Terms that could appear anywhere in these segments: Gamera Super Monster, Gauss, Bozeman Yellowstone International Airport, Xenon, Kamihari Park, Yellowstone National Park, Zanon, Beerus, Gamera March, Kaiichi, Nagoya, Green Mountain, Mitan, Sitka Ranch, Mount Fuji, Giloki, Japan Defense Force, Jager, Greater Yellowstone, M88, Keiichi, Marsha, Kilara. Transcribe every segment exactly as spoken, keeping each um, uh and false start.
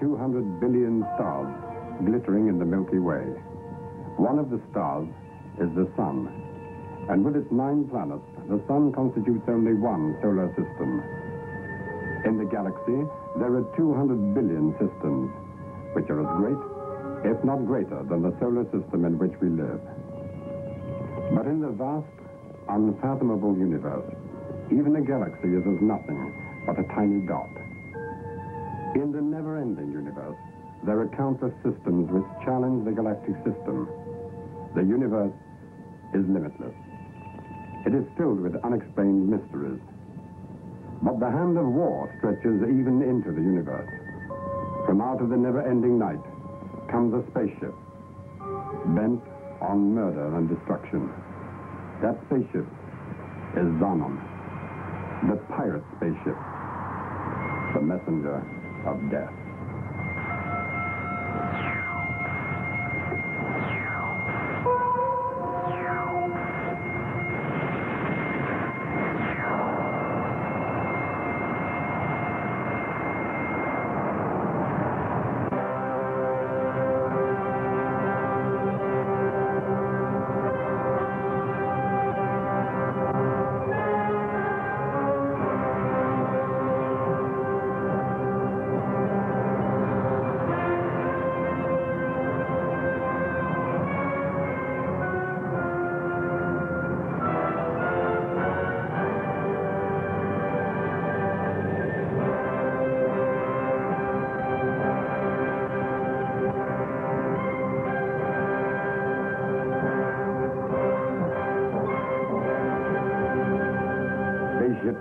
two hundred billion stars glittering in the Milky Way. One of the stars is the Sun, and with its nine planets, the Sun constitutes only one solar system. In the galaxy, there are two hundred billion systems, which are as great, if not greater, than the solar system in which we live. But in the vast, unfathomable universe, even a galaxy is as nothing but a tiny dot. In the never-ending universe, there are countless systems which challenge the galactic system. The universe is limitless. It is filled with unexplained mysteries. But the hand of war stretches even into the universe. From out of the never-ending night comes a spaceship, bent on murder and destruction. That spaceship is Zanon, the pirate spaceship, the messenger of death.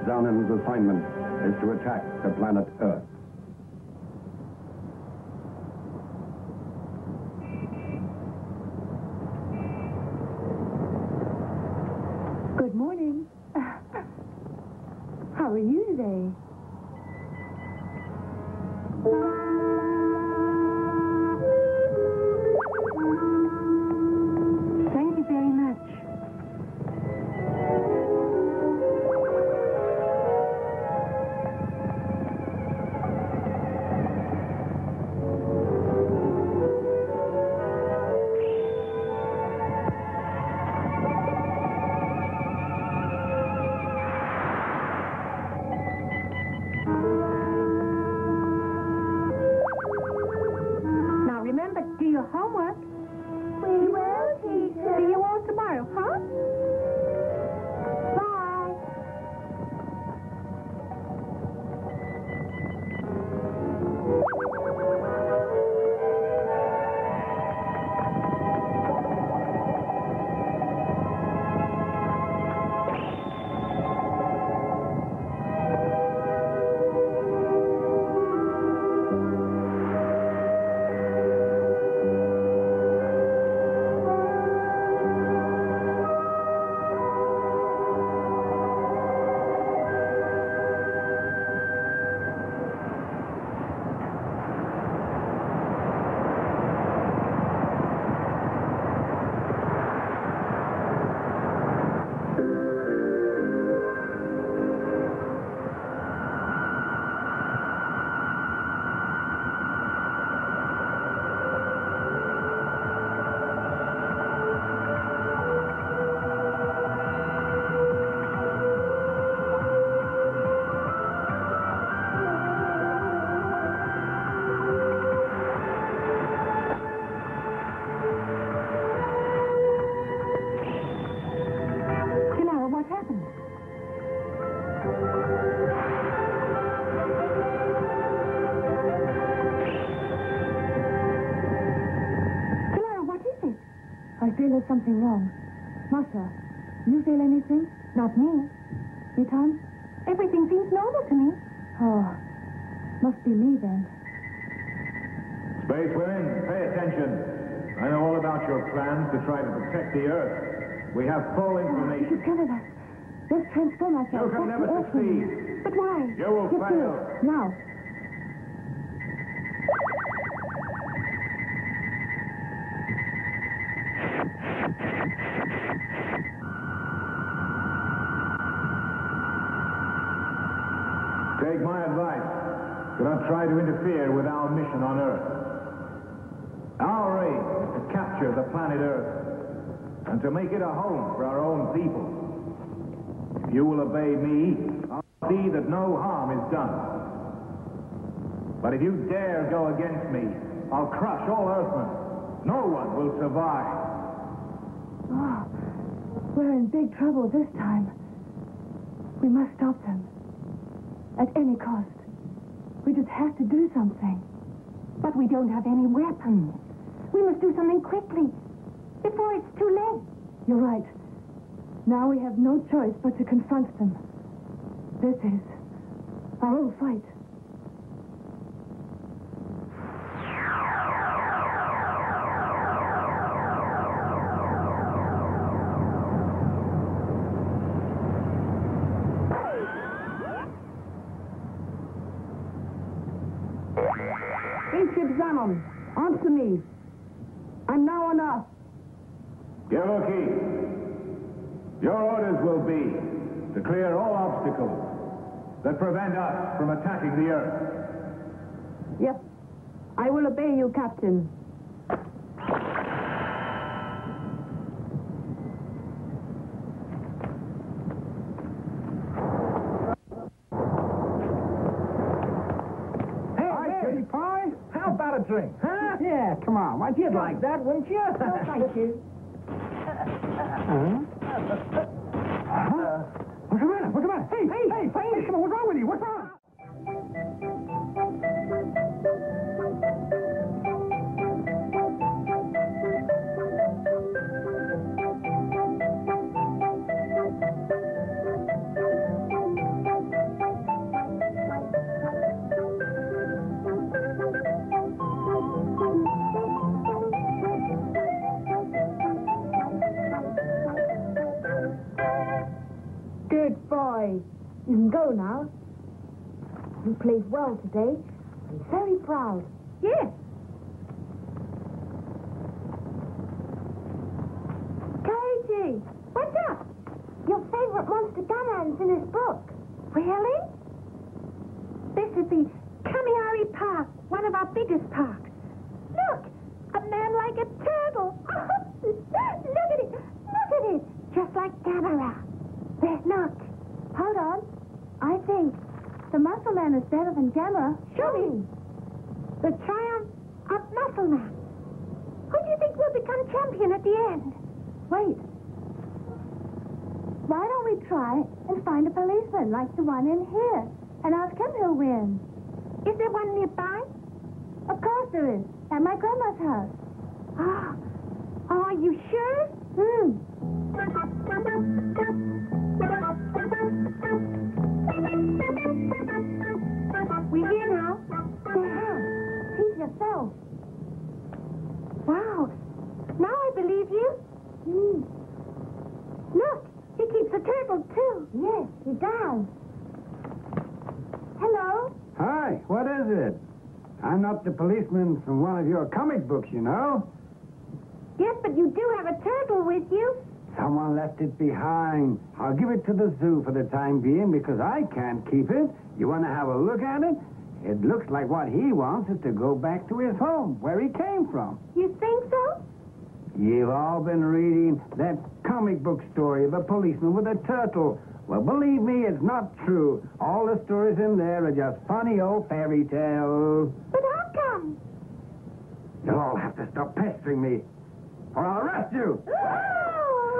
Zanon's assignment is to attack the planet Earth. Good morning. How are you today? There's something wrong. Marsha, you feel anything? Not me. Mitan? Everything seems normal to me. Oh, must be me then. Space women, pay attention. I know all about your plans to try to protect the Earth. We have full information. Oh, you can us. Let's transform ourselves. You can never succeed. But why? You will fail. Now. Take my advice. Do not try to interfere with our mission on Earth. Our aim is to capture the planet Earth and to make it a home for our own people. If you will obey me, I'll see that no harm is done. But if you dare go against me, I'll crush all Earthmen. No one will survive. Oh, we're in big trouble this time. We must stop them. At any cost. We just have to do something. But we don't have any weapons. We must do something quickly, before it's too late. You're right. Now we have no choice but to confront them. This is our own fight. Zanon, answer me. I'm now on Earth. Yellow, your orders will be to clear all obstacles that prevent us from attacking the Earth. Yep. I will obey you, Captain. Drink, huh? Yeah, come on. Why'd you like that, wouldn't you? Oh, thank you. Huh? Huh? What's the matter? What's the matter? Hey, hey, hey, hey, come on, what's wrong with you? What's wrong? You can go now. You played well today. I'm very proud. Yes. Koji, what's up? Your favorite monster Ganon's in his book. Really? This is the Kamihari Park, one of our biggest parks. Look, a man like a turtle. Look at it. Look at it. Just like Gamera. They're not. Hold on. I think the Muscle Man is better than Gamera. Show me. The triumph of Muscle Man. Who do you think will become champion at the end? Wait. Why don't we try and find a policeman like the one in here and ask him who'll win? Is there one nearby? Of course there is. At my grandma's house. Ah. Oh, are you sure? Hmm. We're here now. They have. See yourself. Wow. Now I believe you. Mm. Look, he keeps a turtle too. Yes, he does. Hello. Hi, what is it? I'm not the policeman from one of your comic books, you know. Yes, but you do have a turtle with you. Someone left it behind. I'll give it to the zoo for the time being because I can't keep it. You want to have a look at it? It looks like what he wants is to go back to his home, where he came from. You think so? You've all been reading that comic book story of a policeman with a turtle. Well, believe me, it's not true. All the stories in there are just funny old fairy tales. But how come? You'll all have to stop pestering me, or I'll arrest you.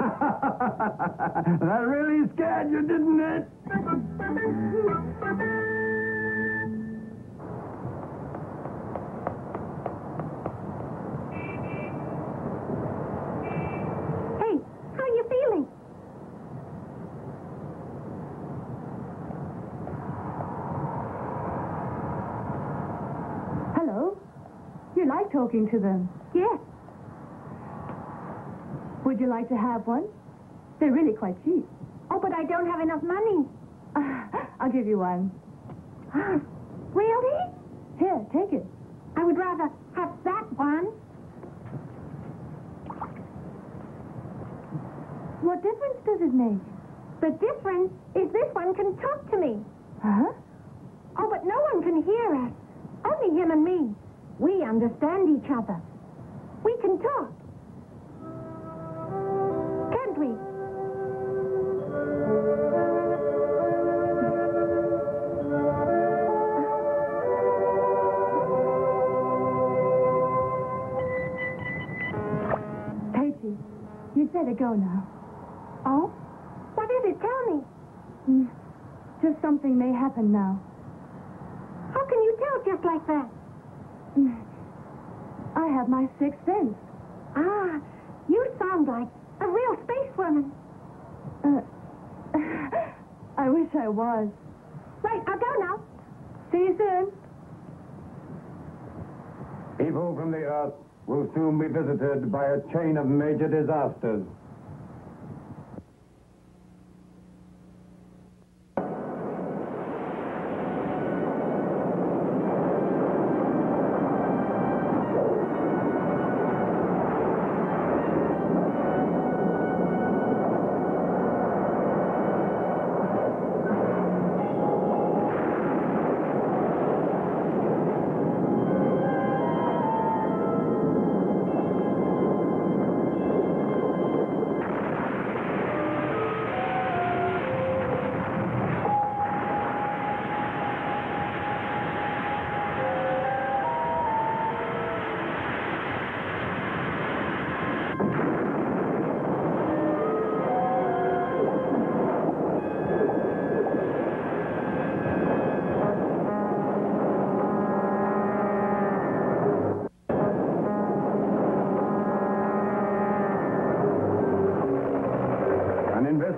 That really scared you, didn't it? Hey, how are you feeling? Hello? You like talking to them? Yes. Would you like to have one? They're really quite cheap. Oh, but I don't have enough money. Uh, I'll give you one. Ah, really? Here, take it. I would rather have that one. What difference does it make? The difference is this one can talk to me. Huh? Oh, but no one can hear us. Only him and me. We understand each other. We can talk. Can't we? Patsy, you'd better go now. Oh? What is it? Tell me. Mm. Just something may happen now. How can you tell just like that? I have my sixth sense. Ah, you sound like a real space woman. Uh, I wish I was. Right, I'll go now. See you soon. People from the Earth will soon be visited by a chain of major disasters.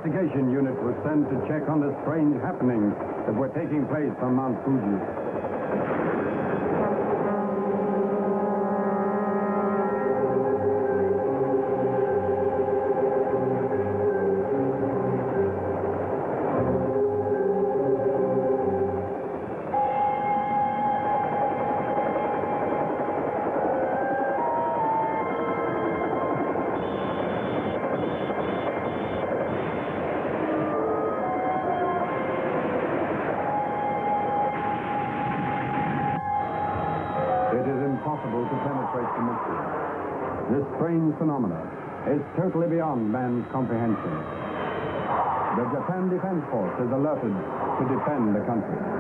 Investigation unit was sent to check on the strange happenings that were taking place on Mount Fuji. This strange phenomena is totally beyond man's comprehension. The Japan Defense Force is alerted to defend the country.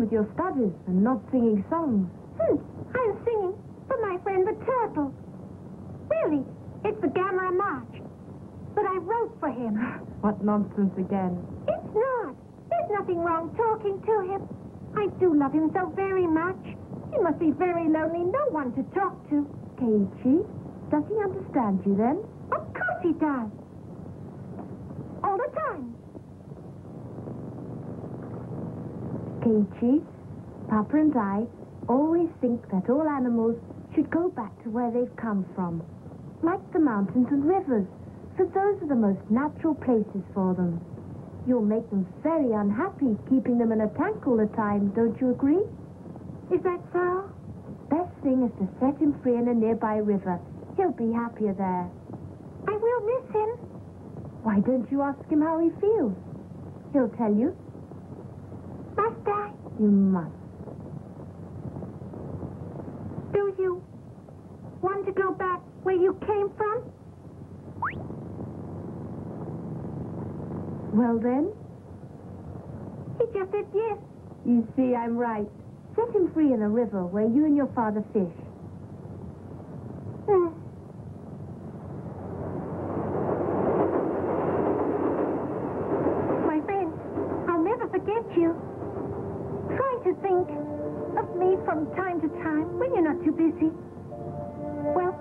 With your studies and not singing songs. Hmm. I'm singing for my friend the turtle. Really, it's the Gamera March. But I wrote for him. What nonsense again. It's not. There's nothing wrong talking to him. I do love him so very much. He must be very lonely, no one to talk to. Keiichi, does he understand you then? Of course he does. All the time. Keiichi, Papa and I always think that all animals should go back to where they've come from, like the mountains and rivers, for those are the most natural places for them. You'll make them very unhappy keeping them in a tank all the time, don't you agree? Is that so? Best thing is to set him free in a nearby river. He'll be happier there. I will miss him. Why don't you ask him how he feels? He'll tell you. Must I? You must. Do you want to go back where you came from? Well then? He just said yes. You see, I'm right. Set him free in a river where you and your father fish. Uh. My friend, I'll never forget you. Try to think of me from time to time when you're not too busy. Well,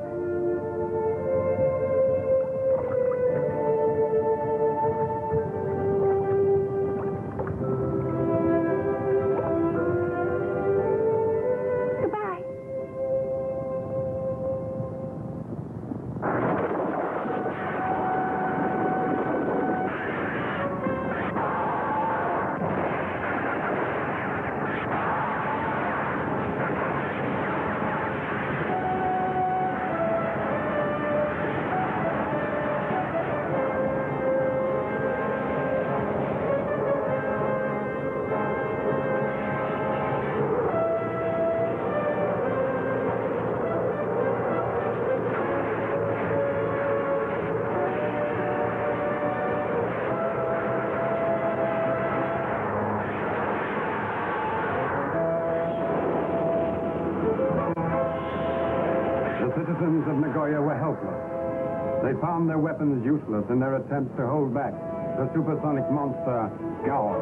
they found their weapons useless in their attempts to hold back the supersonic monster, Gauss.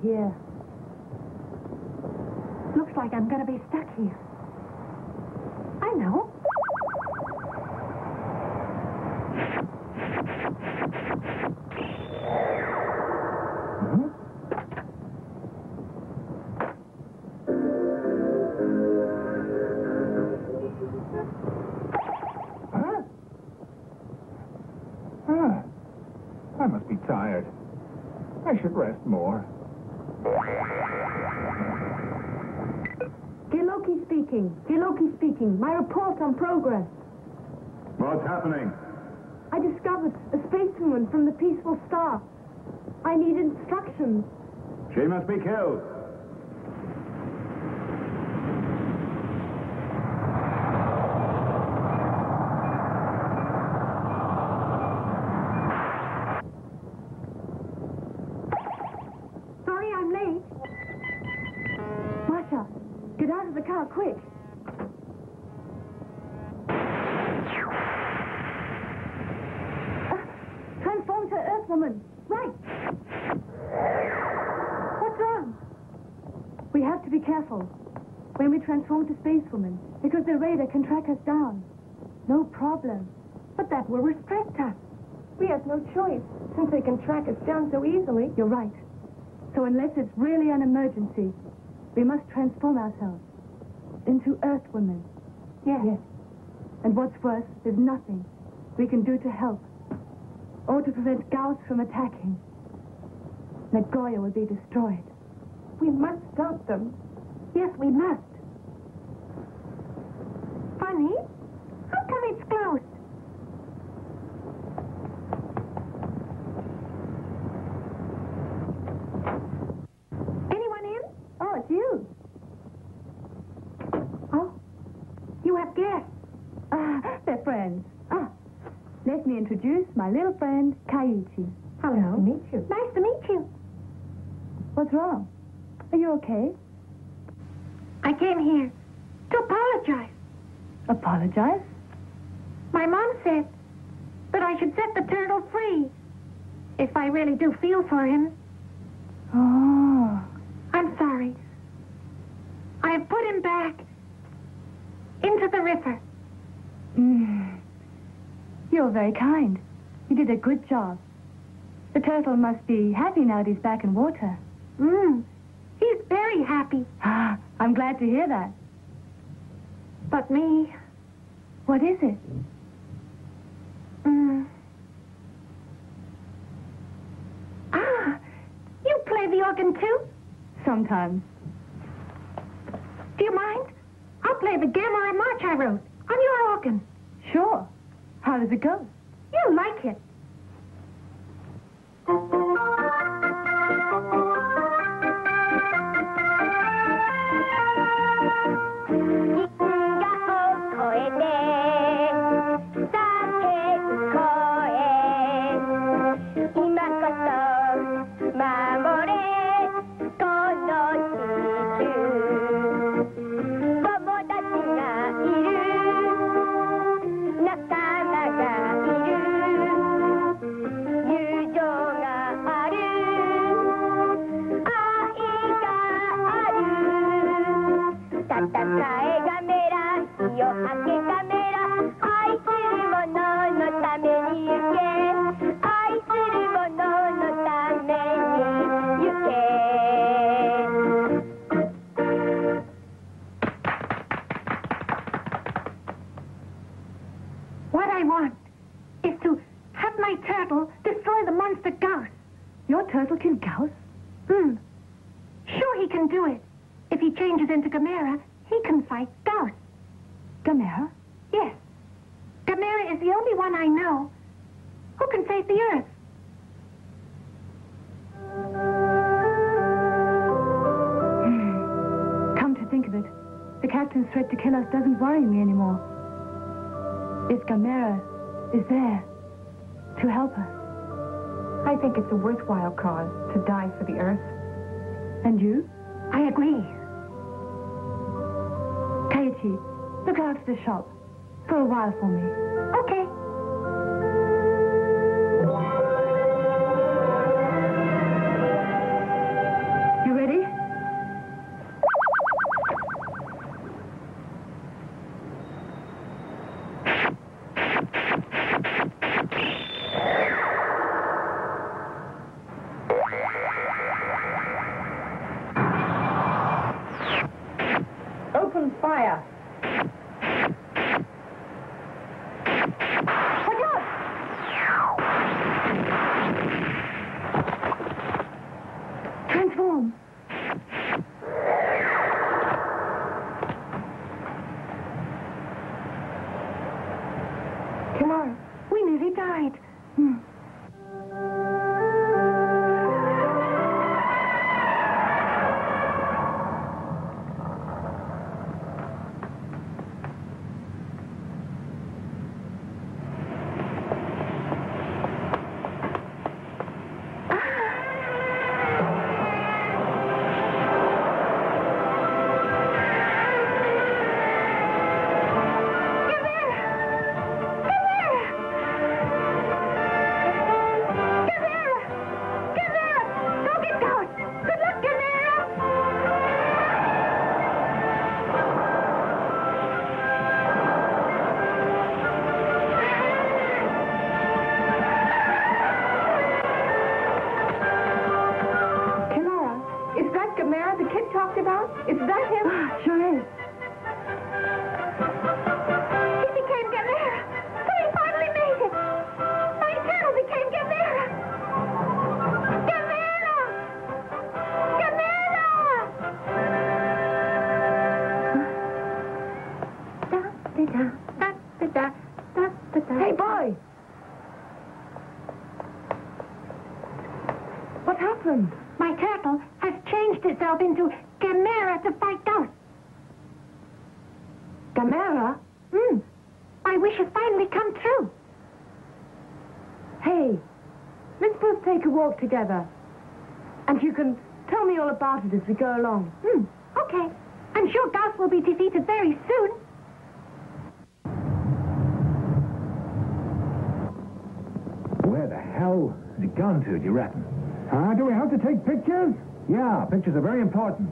Here. Looks like I'm going to be stuck here. I know. Mm-hmm. Huh? Ah, I must be tired. I should rest more. Giloki speaking. Giloki speaking. My report on progress. What's happening? I discovered a spacewoman from the peaceful star. I need instructions. She must be killed. Quick. Uh, transform to Earth Woman. Right. What's wrong? We have to be careful when we transform to Space Woman because the radar can track us down. No problem. But that will restrict us. We have no choice since they can track us down so easily. You're right. So unless it's really an emergency, we must transform ourselves into Earth Women. Yes. Yes. And what's worse, there's nothing we can do to help or to prevent Gauss from attacking. Nagoya will be destroyed. We must stop them. Yes, we must. Funny? How come it's closed? introduce my little friend, Kaiichi. Hello. Nice to meet you. Nice to meet you. What's wrong? Are you okay? I came here to apologize. Apologize? My mom said that I should set the turtle free if I really do feel for him. Oh. I'm sorry. I have put him back into the river. Mm. You're very kind. You did a good job. The turtle must be happy now that he's back in water. Mm. He's very happy. Ah, I'm glad to hear that. But me... What is it? Mm. Ah, you play the organ too? Sometimes. Do you mind? I'll play the Gamera March I wrote on your organ. Sure. How does it go? You'll like it. Gamera? Hmm. My wish has finally come true. both take a walk together. And you can tell me all about it as we go along. Hmm. Okay. I'm sure Gauss will be defeated very soon. Where the hell has it gone to, do you reckon? Huh? Do we have to take pictures? Yeah, pictures are very important.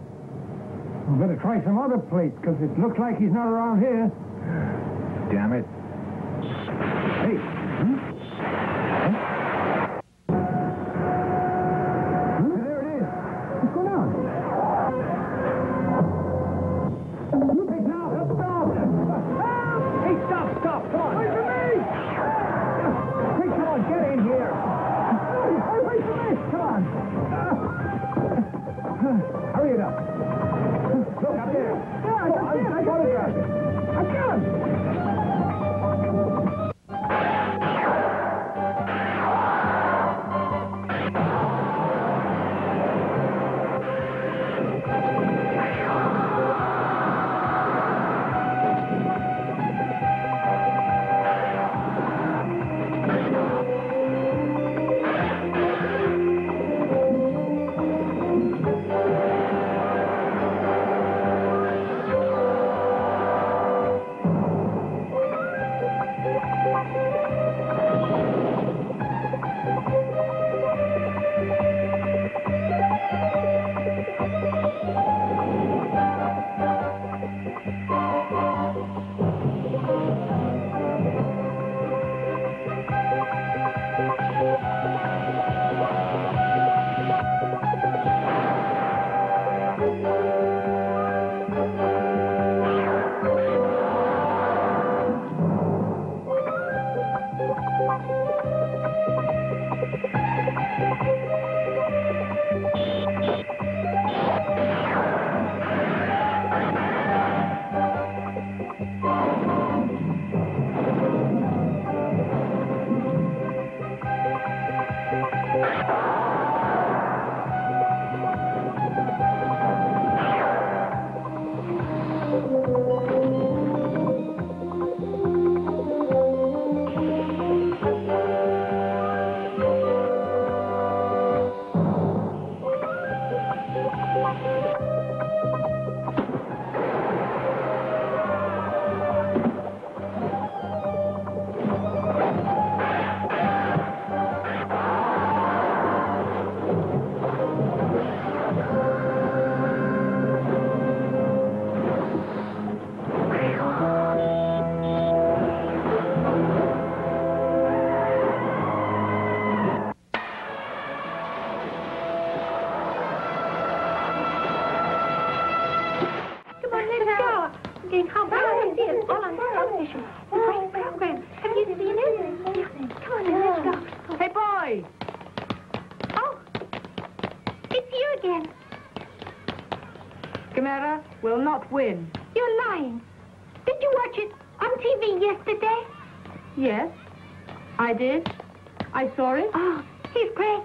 We better try some other place, because it looks like he's not around here. Damn it. Hey. Hmm? Huh? Hmm? There it is. What's going on? Hey, now, stop. Help! Hey, stop, stop. Come on. Wait for me. Hey, come on, get in here. Hey, wait for me. Come on. Uh, hurry it up. Look, up there. Yeah, I got it. I got it. I got it. Gamera will not win. You're lying. Did you watch it on T V yesterday? Yes, I did. I saw it. Oh, he's great,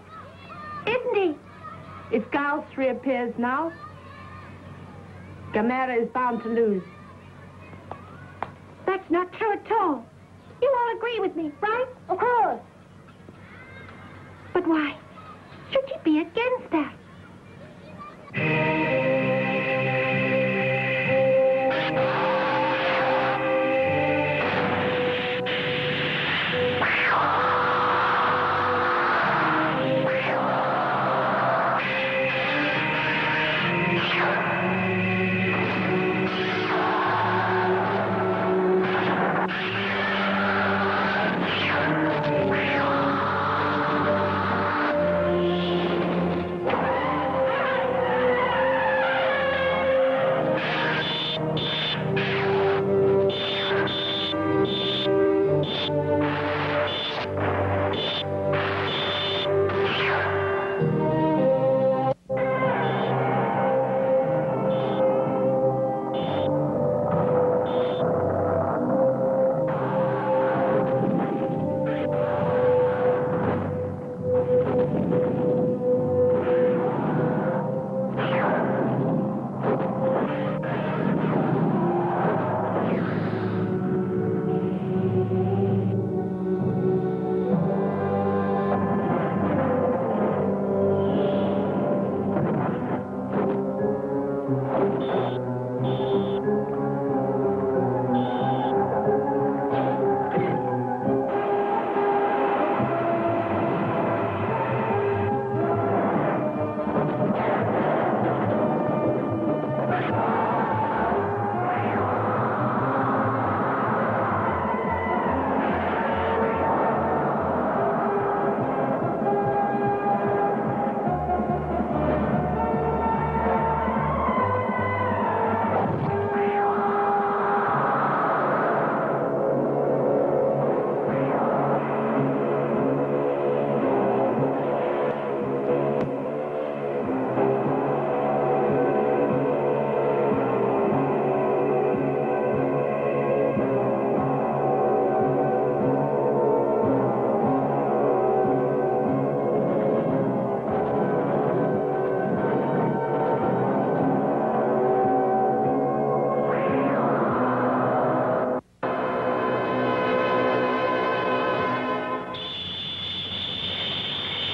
isn't he? If Gauss reappears now, Gamera is bound to lose. That's not true at all. You all agree with me, right? Of course. But why should you be against that?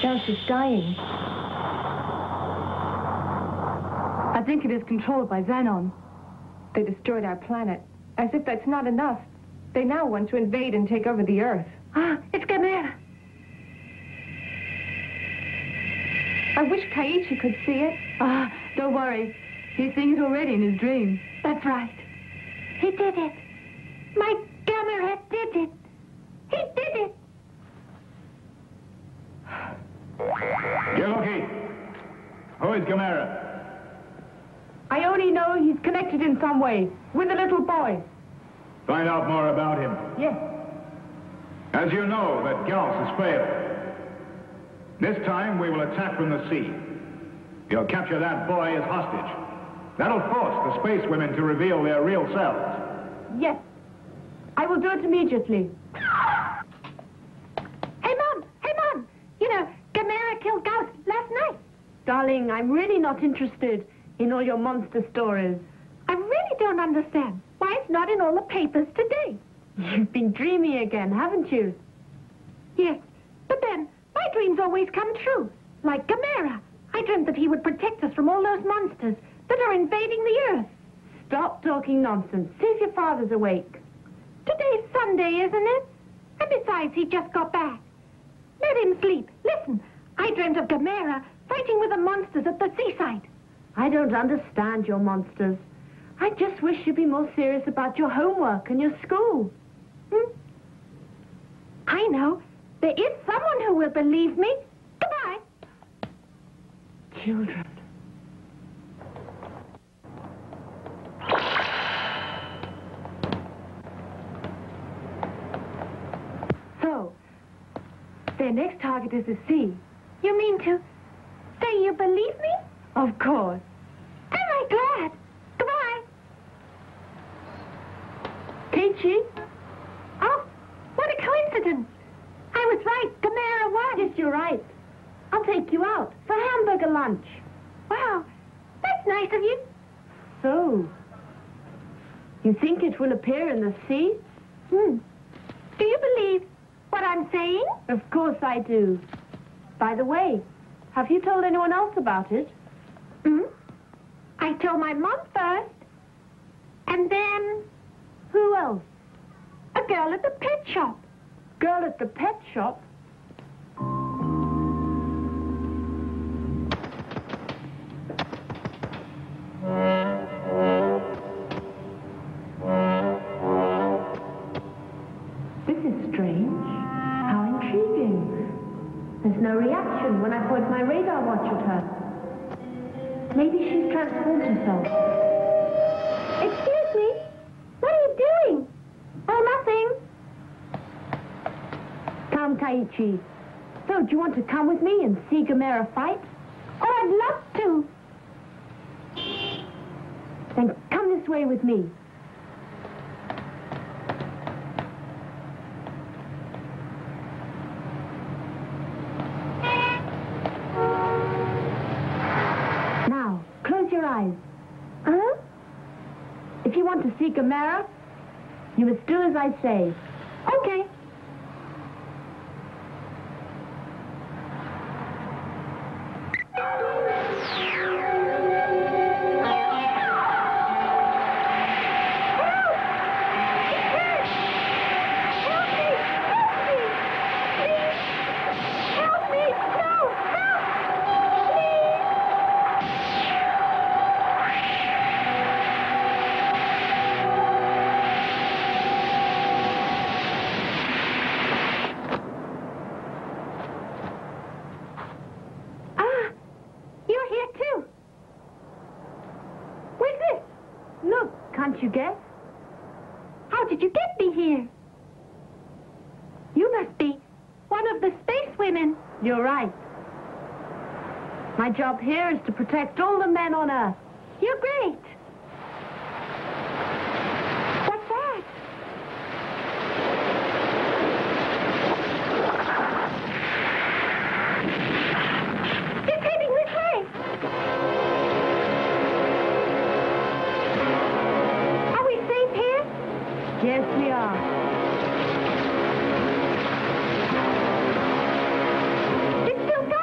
Gauss is dying. I think it is controlled by Xenon. They destroyed our planet. As if that's not enough. They now want to invade and take over the Earth. Ah, it's Gamera. I wish Kaiichi could see it. Ah, don't worry. He's seeing it already in his dream. That's right. He did it. My Gamera did it. He did it. Yuki, who is Gamera? I only know he's connected in some way with the little boy. Find out more about him. Yes. As you know, that Gauss has failed. This time, we will attack from the sea. You'll capture that boy as hostage. That'll force the space women to reveal their real selves. Yes. I will do it immediately. Hey, Mom! Hey, Mom! You know, Gamera killed Gauss last night. Darling, I'm really not interested in all your monster stories. I really don't understand why it's not in all the papers today. You've been dreaming again, haven't you? Yes, but then my dreams always come true. Like Gamera. I dreamt that he would protect us from all those monsters that are invading the Earth. Stop talking nonsense. See if your father's awake. Today's Sunday, isn't it? And besides, he just got back. Let him sleep. Listen, I dreamt of Gamera fighting with the monsters at the seaside. I don't understand your monsters. I just wish you'd be more serious about your homework and your school. Hmm? I know. There is someone who will believe me. Goodbye. Children. So, their next target is the sea. You mean to say you believe me? Of course. Am I glad? Keiichi? Oh, what a coincidence. I was right. Gamera won. Yes, you're right. I'll take you out for hamburger lunch. Wow, that's nice of you. So, you think it will appear in the sea? Hmm. Do you believe what I'm saying? Of course I do. By the way, have you told anyone else about it? Hmm? I told my mom first. And then... who else? A girl at the pet shop. Girl at the pet shop? This is strange. How intriguing. There's no reaction when I point my radar watch at her. Maybe she's transformed herself. Kaiichi. So, do you want to come with me and see Gamera fight? Oh, I'd love to. Then come this way with me. Now, close your eyes. Huh? If you want to see Gamera, you must do as I say. Okay. You guess? How did you get me here? You must be one of the space women. You're right. My job here is to protect all the men on Earth. You're great. What's that? It's heading this way. Yes, we are. It's still going.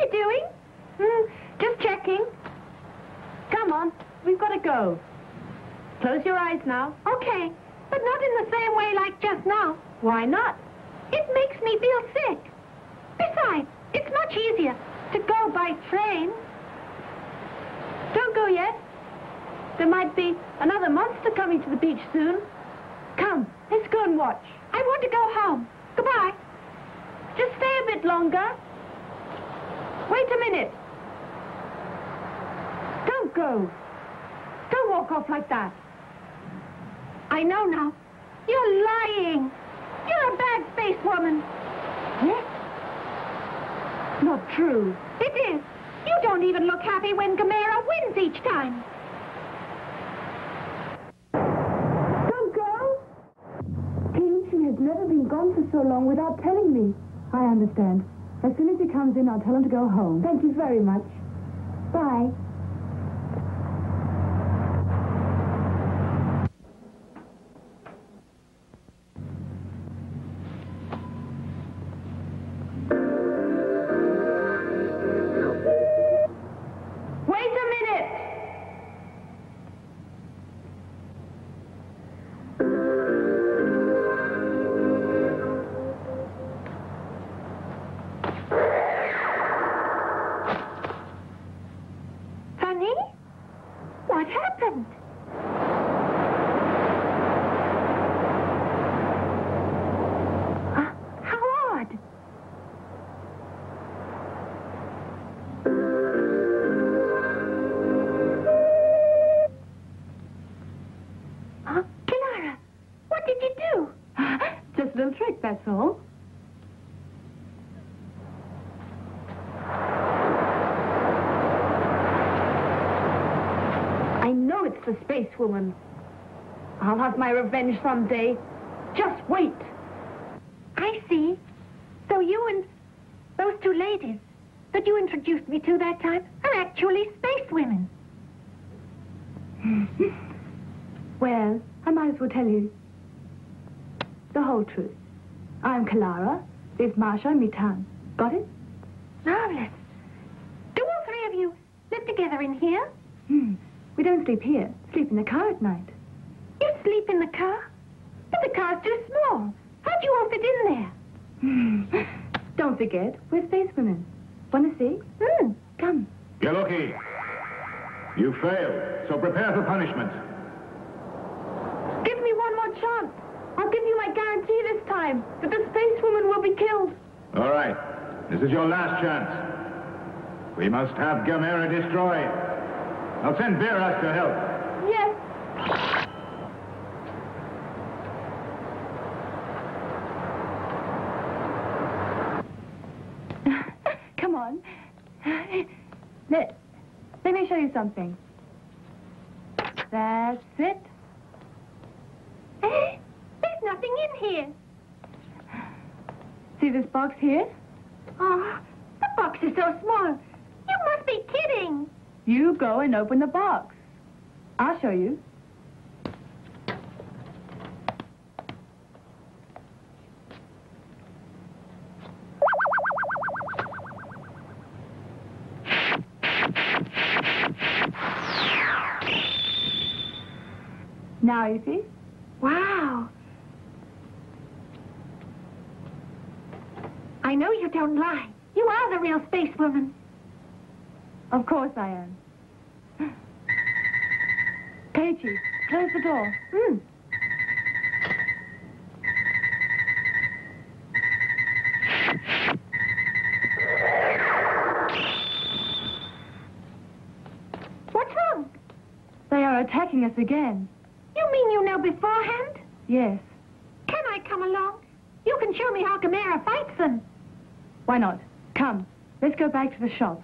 are you doing? Hmm, just checking. Come on, we've got to go. Close your eyes now. Okay, but not in the same way like just now. Why not? It makes me feel sick. Besides, it's much easier to go by train. Don't go yet. There might be another monster coming to the beach soon. Come, let's go and watch. I want to go home. Goodbye. Just stay a bit longer. Wait a minute. Don't go. Don't walk off like that. I know now. You're lying. You're a bad space woman. Yes? Not true. It is. You don't even look happy when Gamera wins each time. Don't go. Kenichi has never been gone for so long without telling me. I understand. As soon as he comes in, I'll tell him to go home. Thank you very much. Bye. That's all. I know it's the space woman. I'll have my revenge someday. Just wait. I see. So you and those two ladies that you introduced me to that time are actually space women. Well, I might as well tell you the whole truth. I'm Kilara, there's Marsha and Mitan. Got it? Marvelous. Do all three of you live together in here? Hmm. We don't sleep here. Sleep in the car at night. You sleep in the car? But the car's too small. How do you all fit in there? Hmm. Don't forget, we're space women. Wanna see? Hmm. Come. You're lucky. You failed, so prepare for punishment. Give me one more chance. I'll give you my guarantee this time that the space woman will be killed. All right. This is your last chance. We must have Gamera destroyed. I'll send Beerus to help. Yes. Come on. Let, let me show you something. That's it. Nothing in here. See this box here? Oh, the box is so small. You must be kidding. You go and open the box. I'll show you. Now you see? Wow. I know you don't lie. You are the real space woman. Of course I am. Keiichi, close the door. Mm. What's wrong? They are attacking us again. You mean you know beforehand? Yes. Can I come along? You can show me how Gamera fights them. Why not? Come, let's go back to the shop.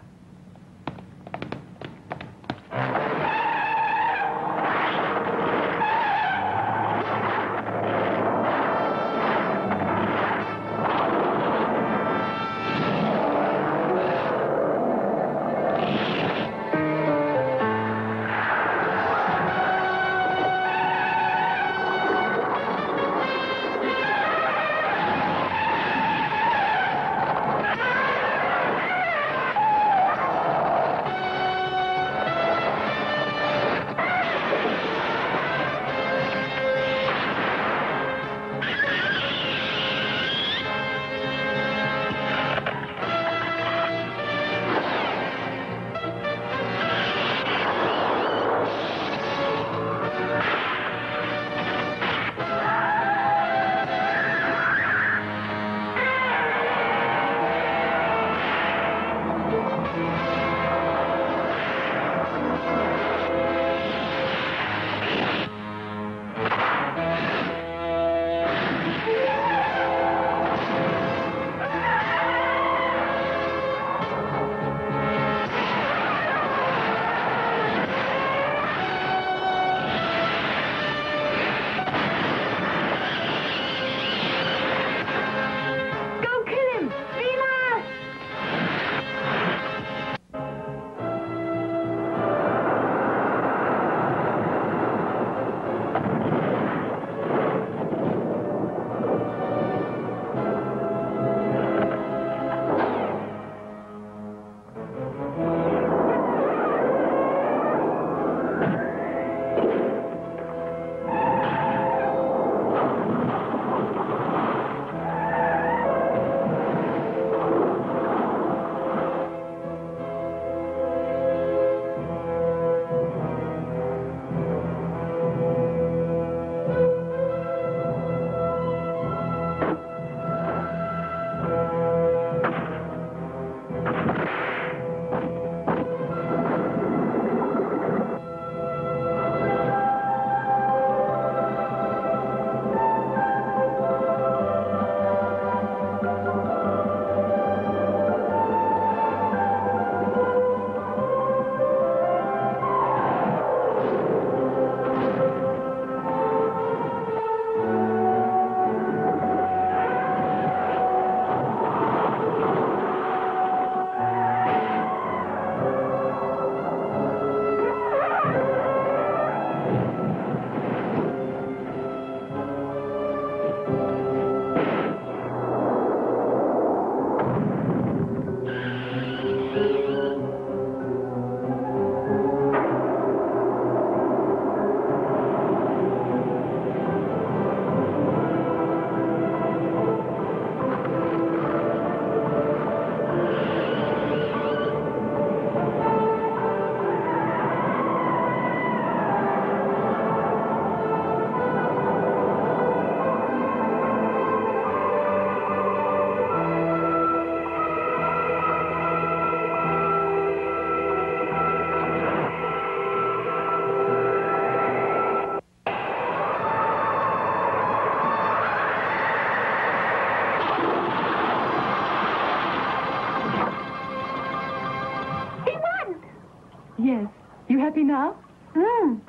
You happy now? Mm.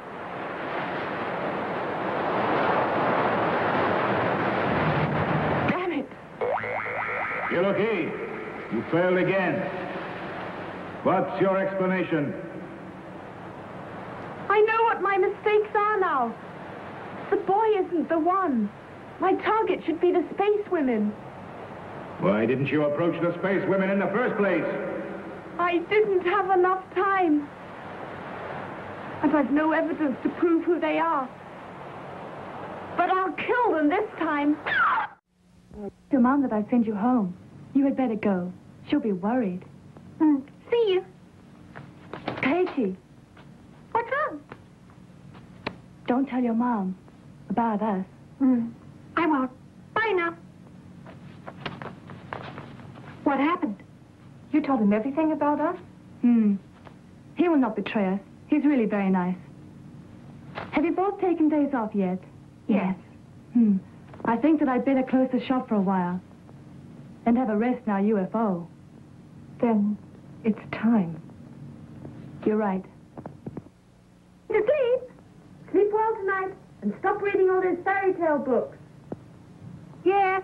Damn it! Hiroki, you failed again. What's your explanation? I know what my mistakes are now. The boy isn't the one. My target should be the space women. Why didn't you approach the space women in the first place? I didn't have enough time. And I've no evidence to prove who they are. But I'll kill them this time. Demand that I send you home. You had better go. She'll be worried. Mm. See you. Katie. What's up? Don't tell your mom about us. Mm. I won't. Bye now. What happened? You told him everything about us? Hmm. He will not betray us. He's really very nice. Have you both taken days off yet? Yes. yes. Hmm. I think that I'd better close the shop for a while. And have a rest in our U F O. Then it's time. You're right. To sleep. Sleep well tonight and stop reading all those fairy tale books. Yes.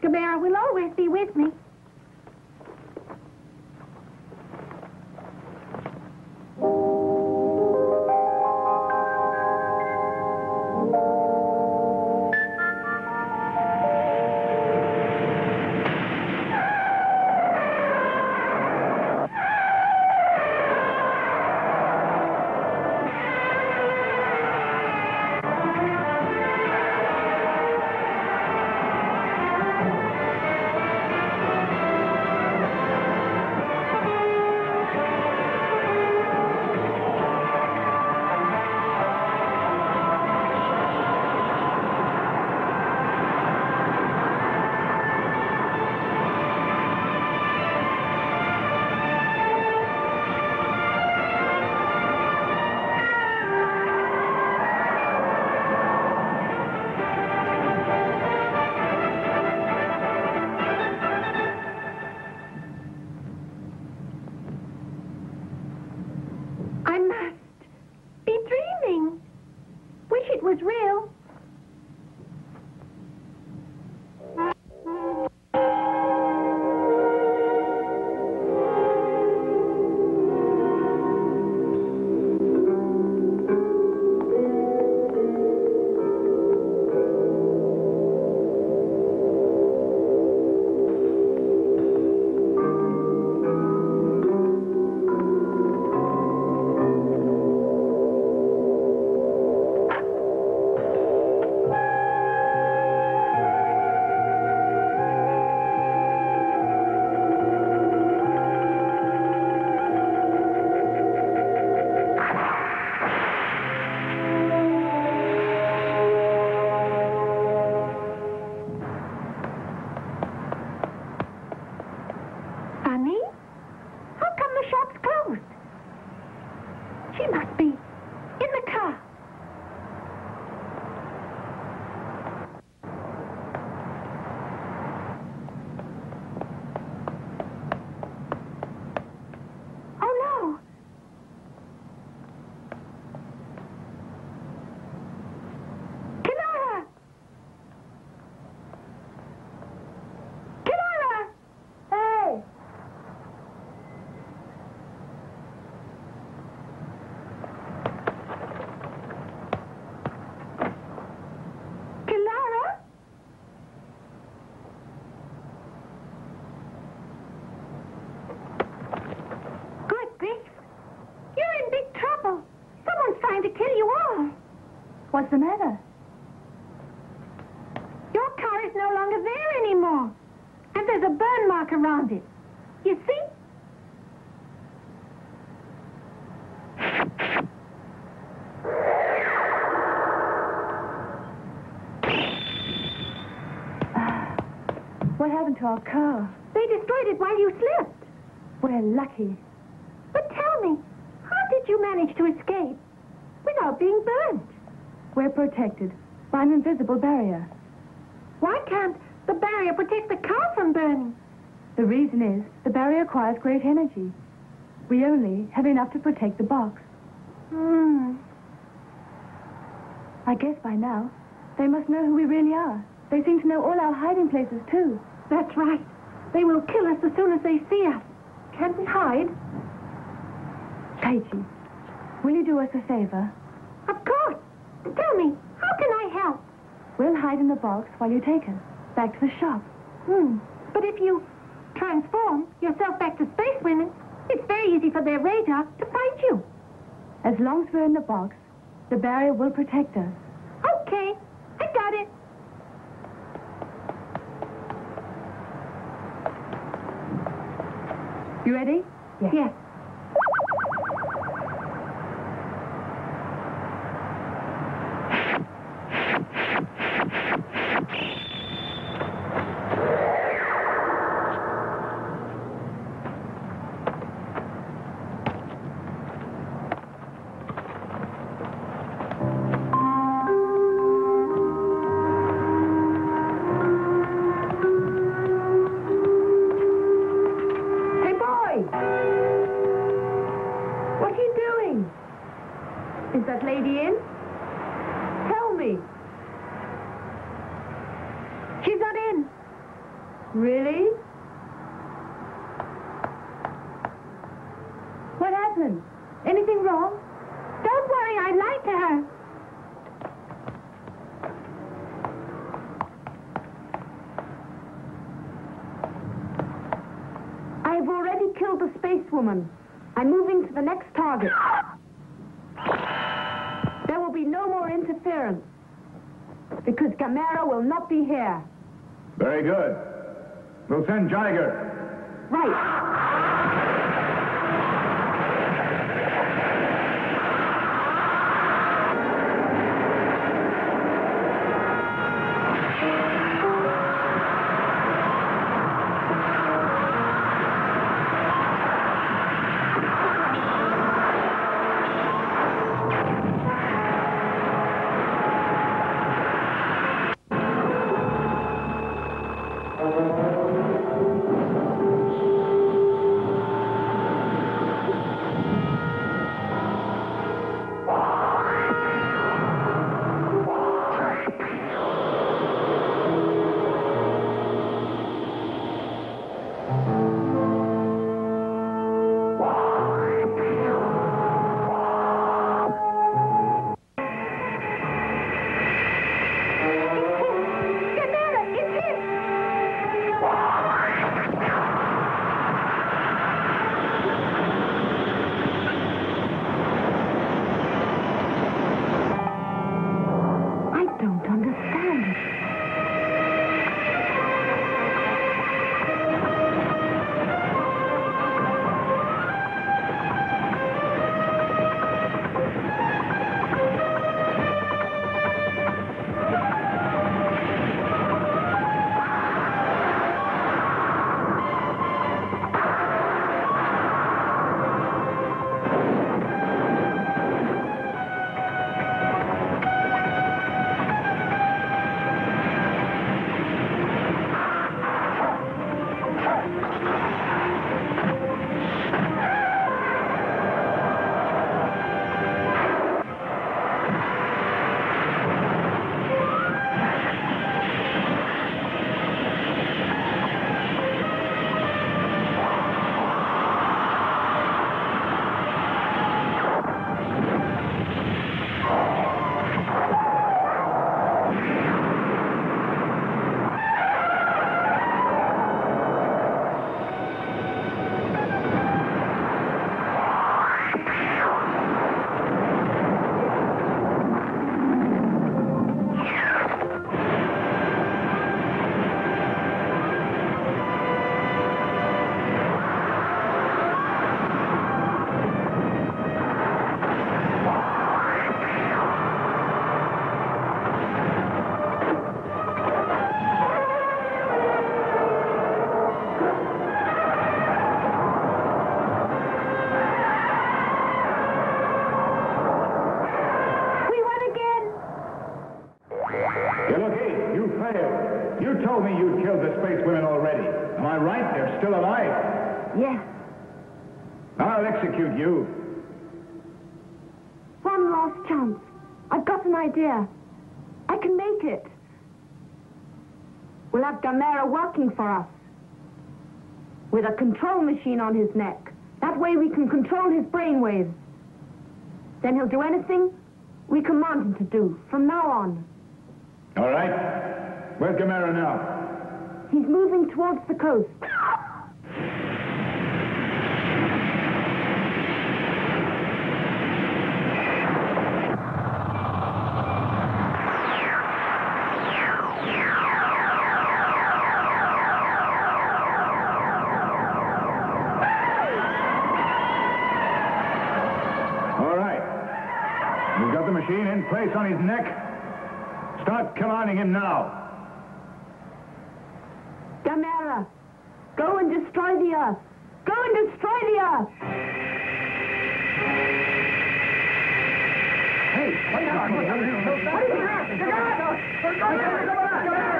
Gamera will always be with me. What's the matter? Your car is no longer there anymore. And there's a burn mark around it. You see? What happened to our car? They destroyed it while you slept. We're lucky. But tell me, how did you manage to escape without being burned? We're protected by an invisible barrier. Why can't the barrier protect the car from burning? The reason is the barrier requires great energy. We only have enough to protect the box. Hmm. I guess by now, they must know who we really are. They seem to know all our hiding places, too. That's right. They will kill us as soon as they see us. Can we hide? Taichi, will you do us a favor? Of course. Tell me, how can I help? We'll hide in the box while you take us back to the shop. Hmm. But if you transform yourself back to space women, it's very easy for their radar to find you. As long as we're in the box, the barrier will protect us. Okay, I got it. You ready? Yes. Yes. I'm moving to the next target. There will be no more interference, because Gamera will not be here. Very good. We'll send Jager. Right. you killed the space women already. Am I right? They're still alive. Yes. I'll execute you. One last chance. I've got an idea. I can make it. We'll have Gamera working for us. With a control machine on his neck. That way we can control his brainwaves. Then he'll do anything we command him to do from now on. All right. Where's Gamera now? He's moving towards the coast. In place on his neck. Start commanding him now. Gamera, go and destroy the Earth. Go and destroy the Earth. Hey, wait a minute. What is it? Gamera! Gamera! Gamera!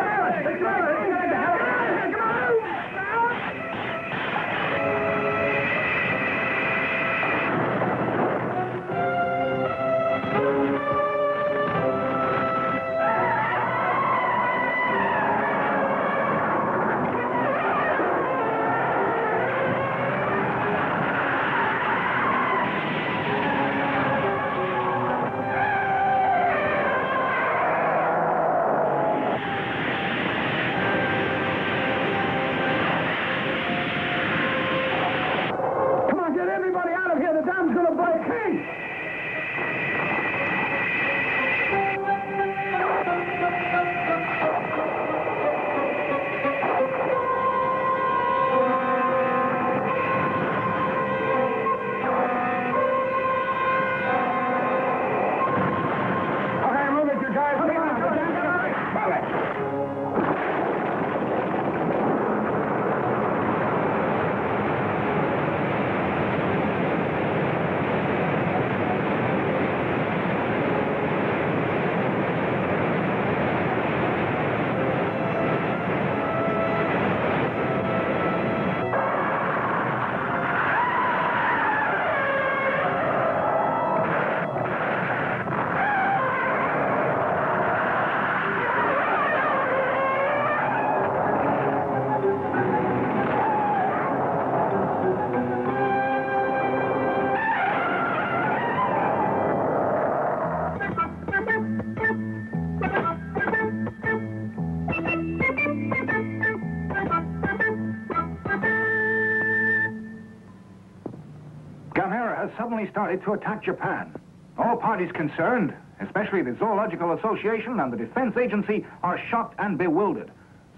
Suddenly started to attack Japan. All parties concerned, especially the Zoological Association and the Defense Agency, are shocked and bewildered.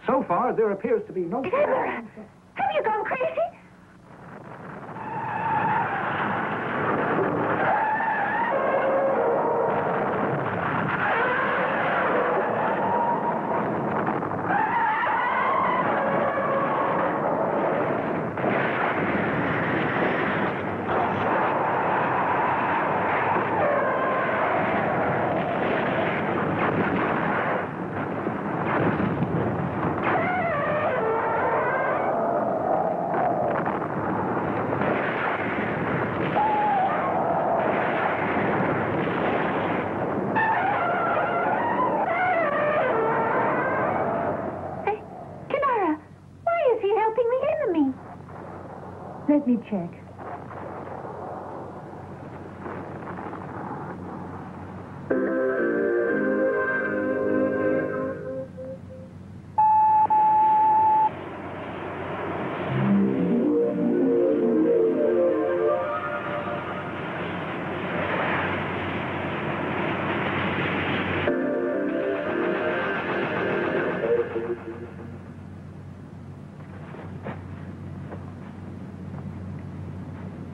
So far, there appears to be no... Gamera! Have you gone crazy? Let me check.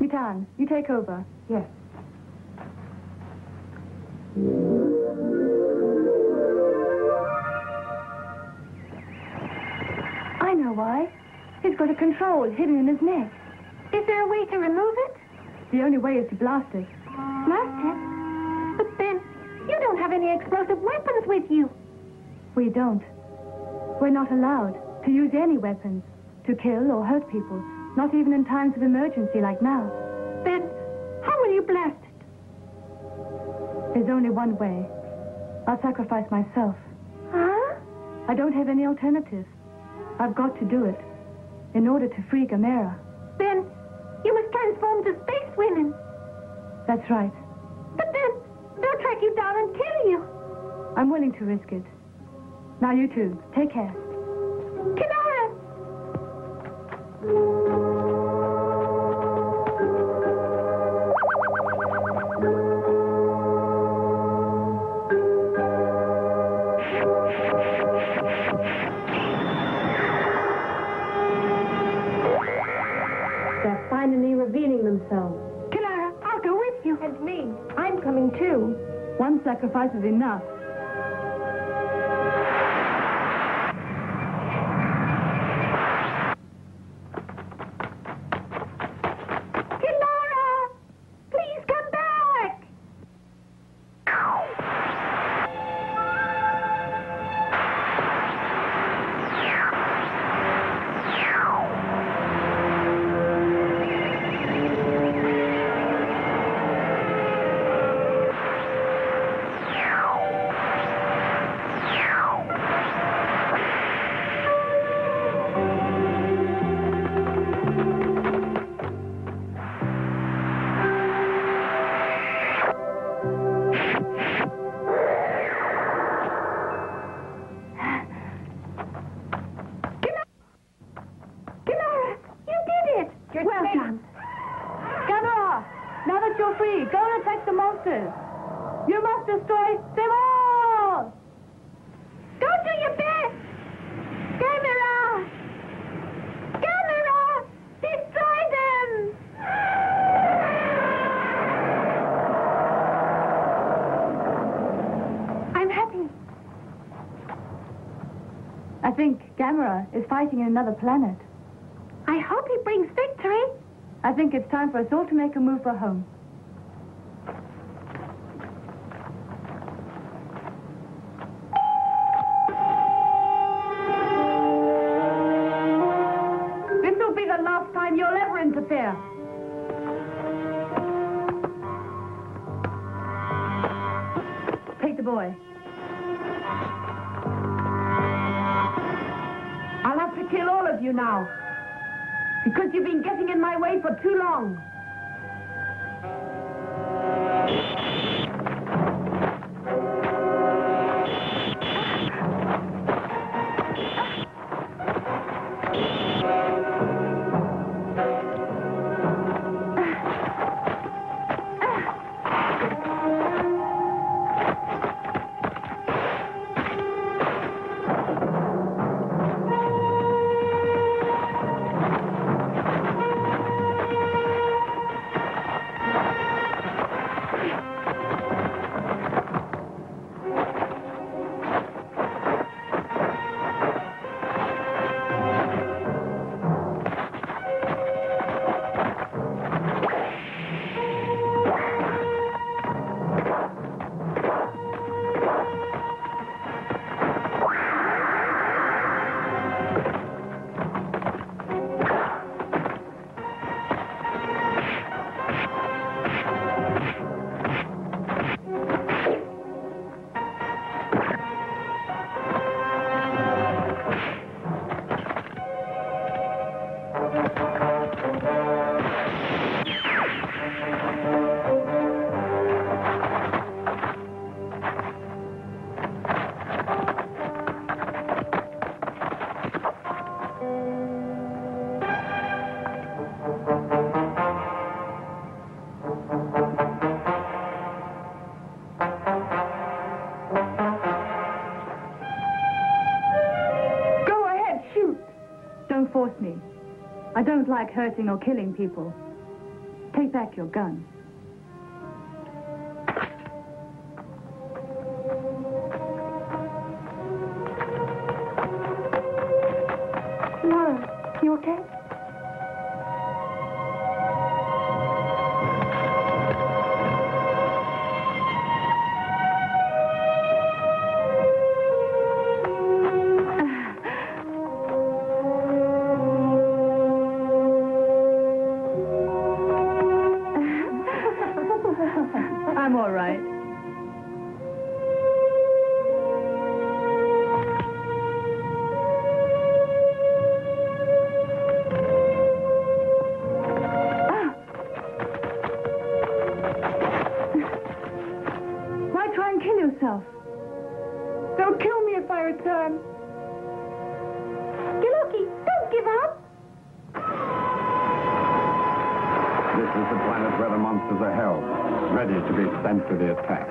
Mitan, you take over. Yes. I know why. He's got a control hidden in his neck. Is there a way to remove it? The only way is to blast it. Blast it? But then, you don't have any explosive weapons with you. We don't. We're not allowed to use any weapons, to kill or hurt people, not even in times of emergency like now. Then how will you blast it? There's only one way. I'll sacrifice myself. Huh? I don't have any alternative. I've got to do it in order to free Gamera. Then you must transform to space women. That's right. But then they'll track you down and kill you. I'm willing to risk it. Now you two, take care. Kilara! One sacrifice is enough. Kilara! Please come back! I think Gamera is fighting in another planet. I hope he brings victory. I think it's time for us all to make a move for home. This will be the last time you'll ever interfere. Take the boy. Kill all of you now, because you've been getting in my way for too long. Me. I don't like hurting or killing people. Take back your gun. Laura, you okay? You'll kill me if I return. Giloki, don't give up! This is the planet where the monsters are held, ready to be sent to the attack.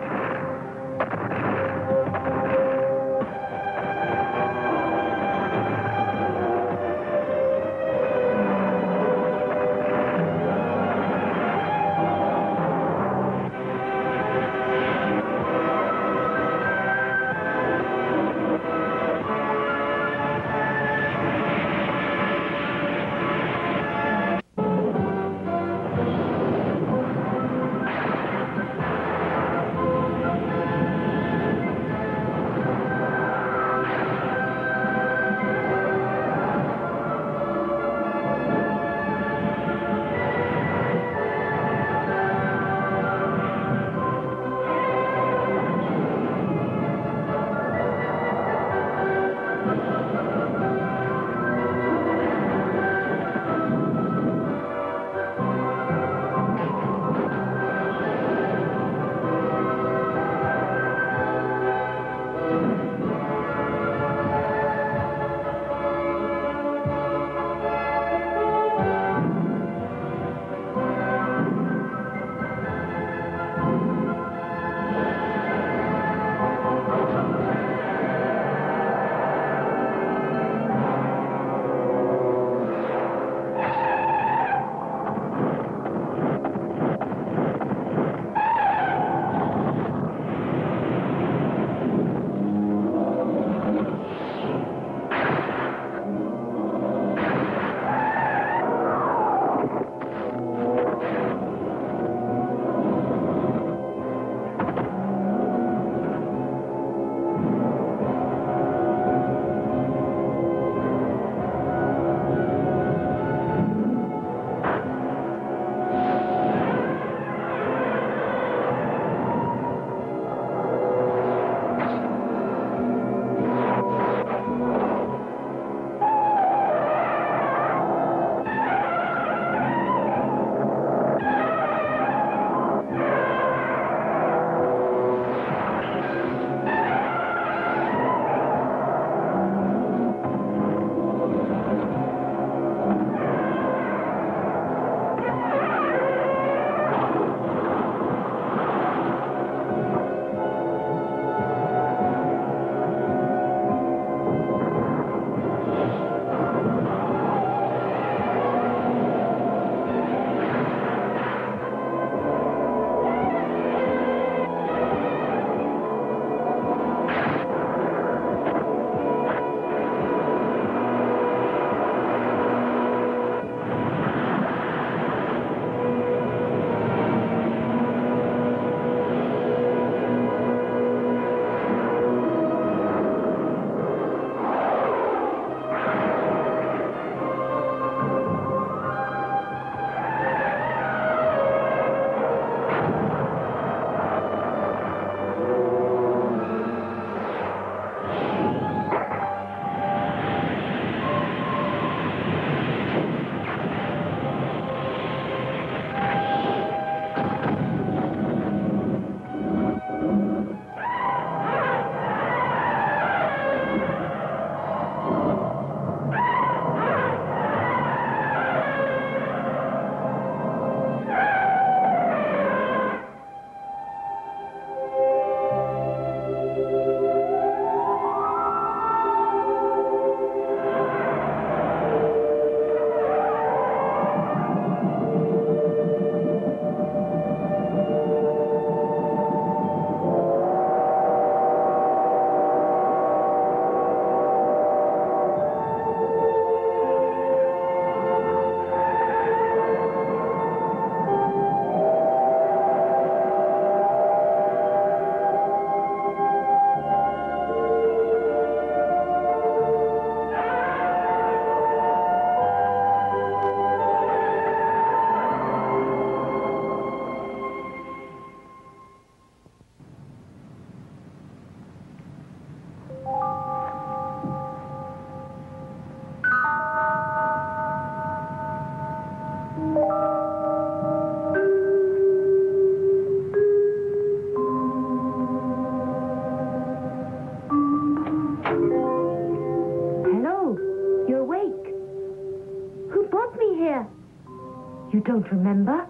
You don't remember?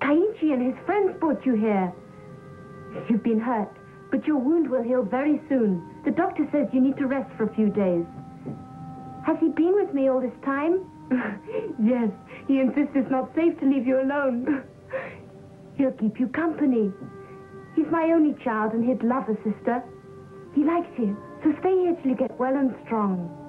Kaiichi and his friends brought you here. You've been hurt, but your wound will heal very soon. The doctor says you need to rest for a few days. Has he been with me all this time? Yes, he insists it's not safe to leave you alone. He'll keep you company. He's my only child and he'd love a sister. He likes you, so stay here till you get well and strong.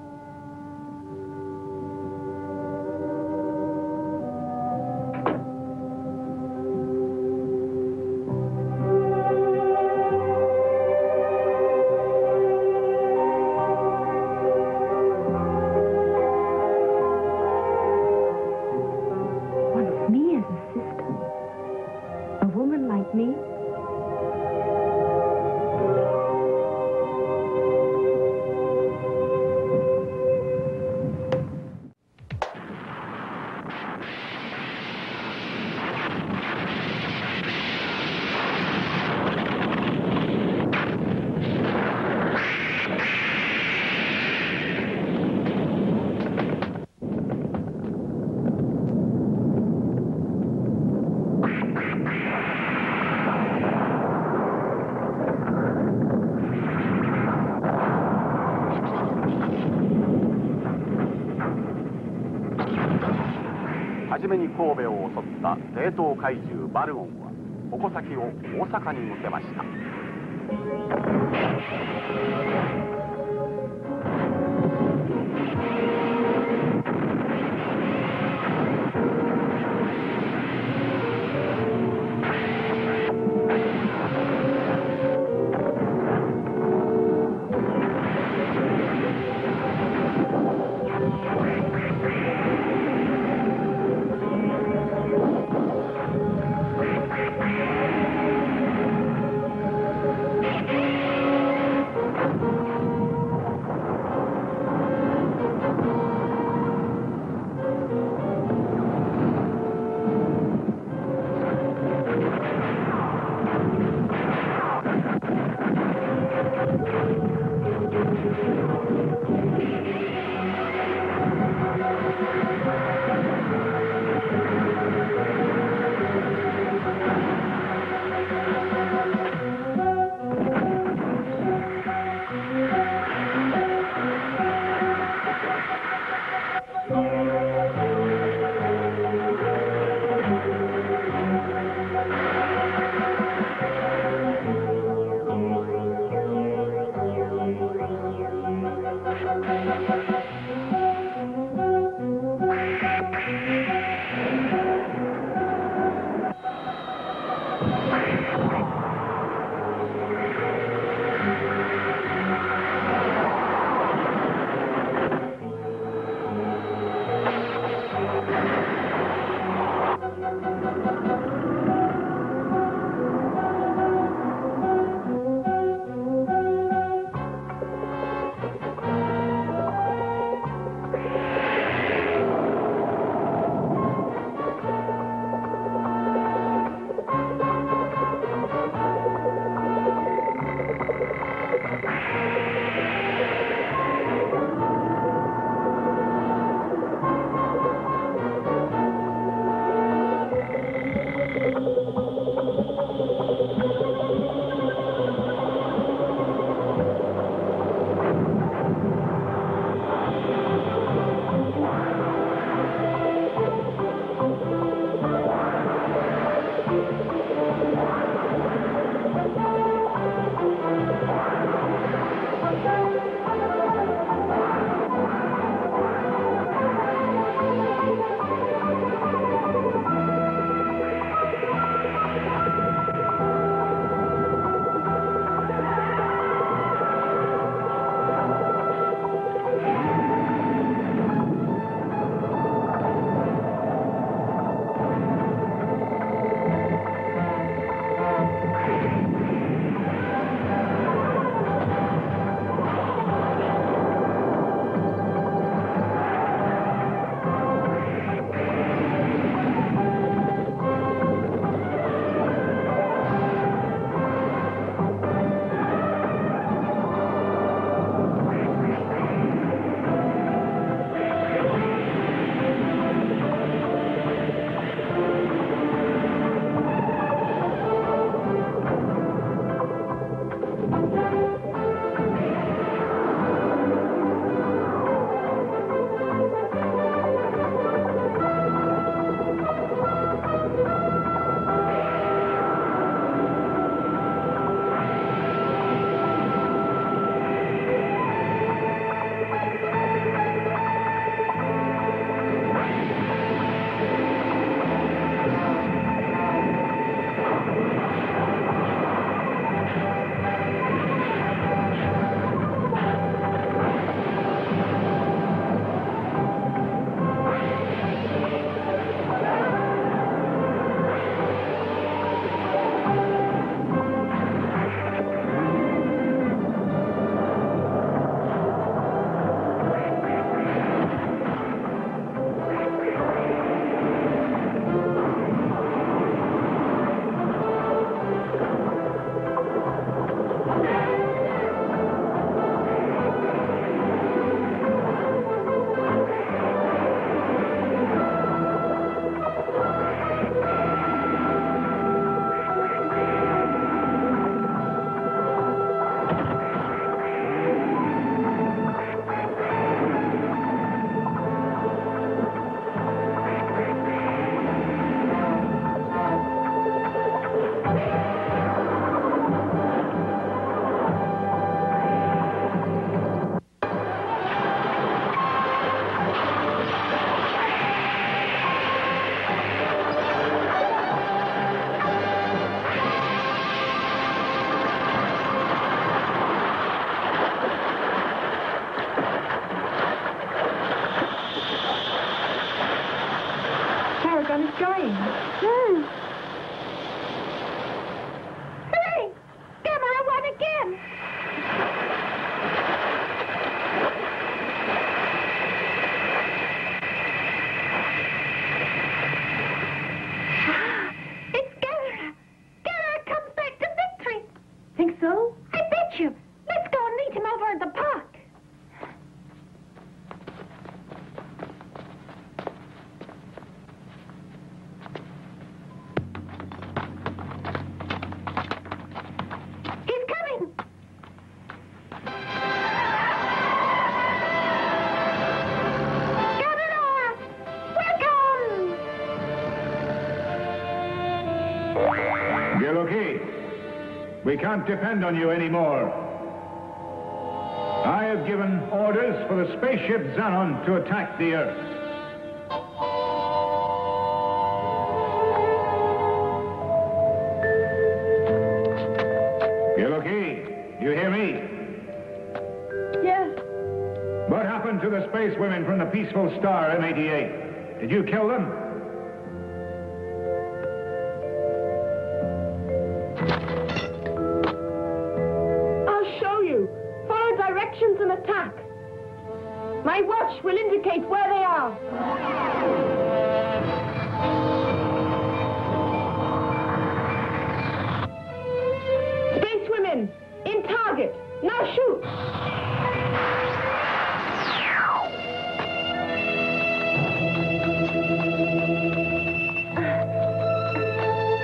sun is drying. Hmm. Hey! Gamera won again! It's Gamera! Gamera comes back to victory! Think so? I bet you! Let's go and meet him over at the park! We can't depend on you anymore. I have given orders for the spaceship Zanon to attack the Earth. Yelloki, do you hear me? Yes. What happened to the space women from the peaceful star M eighty-eight? Did you kill them? My watch will indicate where they are. Space women, in target. Now shoot.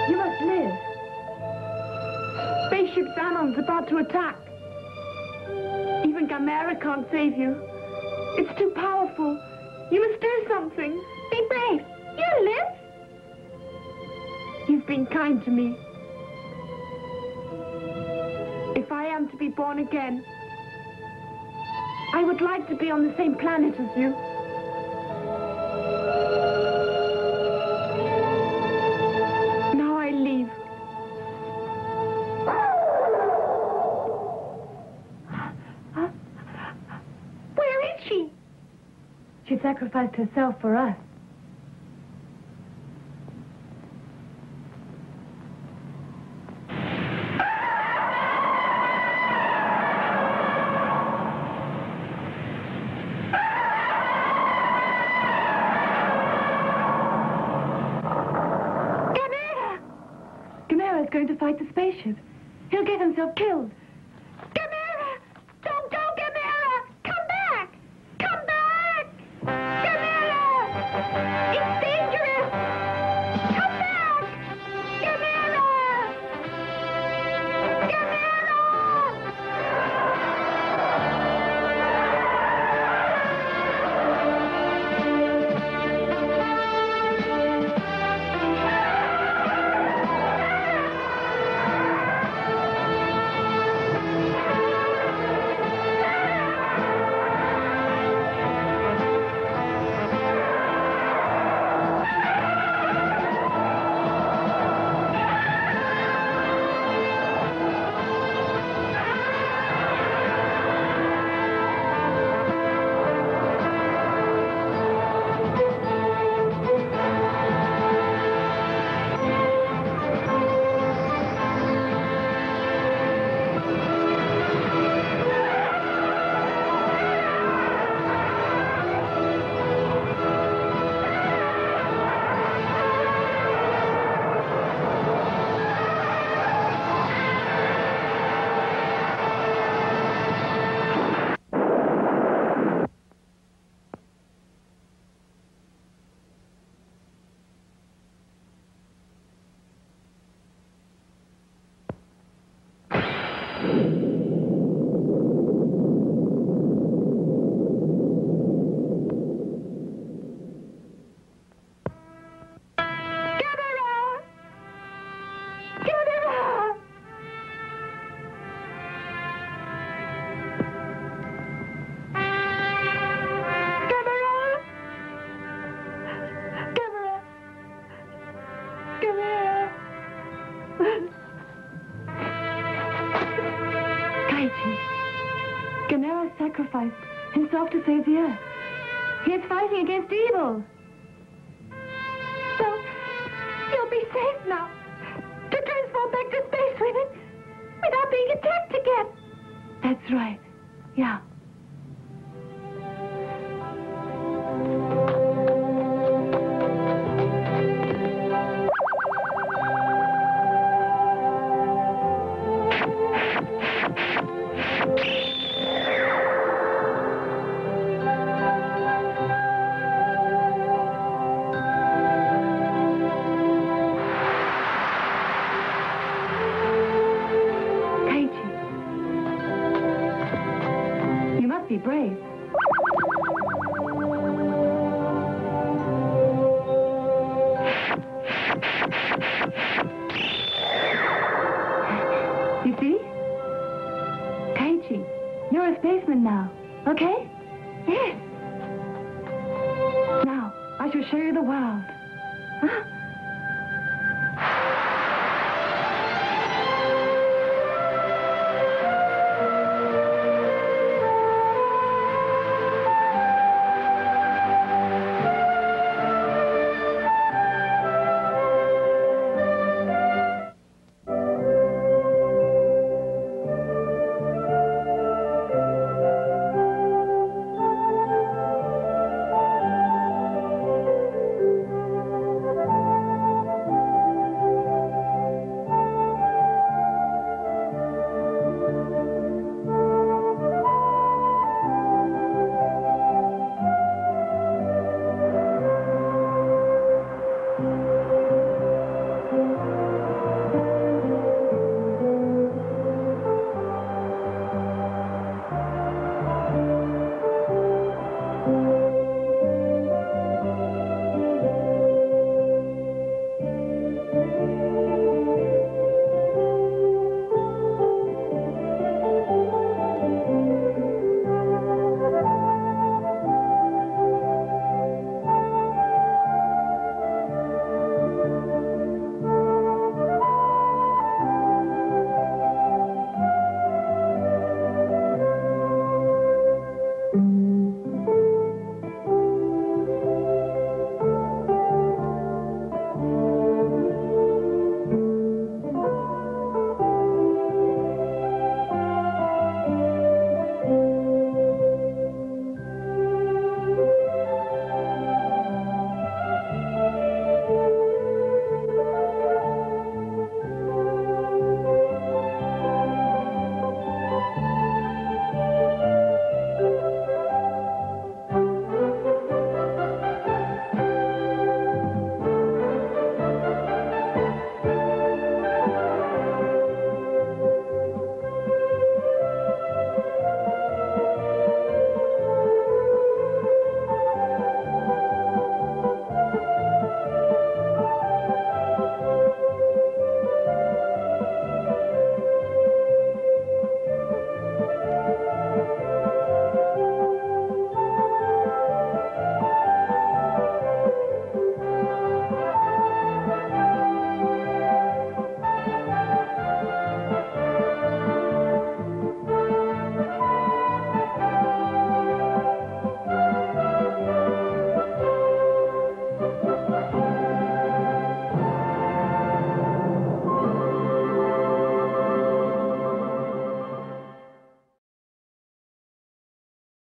You must live. Spaceship Zanon's about to attack. Even Gamera can't save you. It's too powerful. You must do something. Be brave. You'll live. You've been kind to me. If I am to be born again, I would like to be on the same planet as you. Now I leave. She sacrificed herself for us. Gamera! Gamera's going to fight the spaceship. He'll get himself killed. Sacrificed himself to save the Earth. He is fighting against evil. So safe now. To transform back to space with it without being attacked again. That's right. Yeah. Now, I shall show you the world. Huh?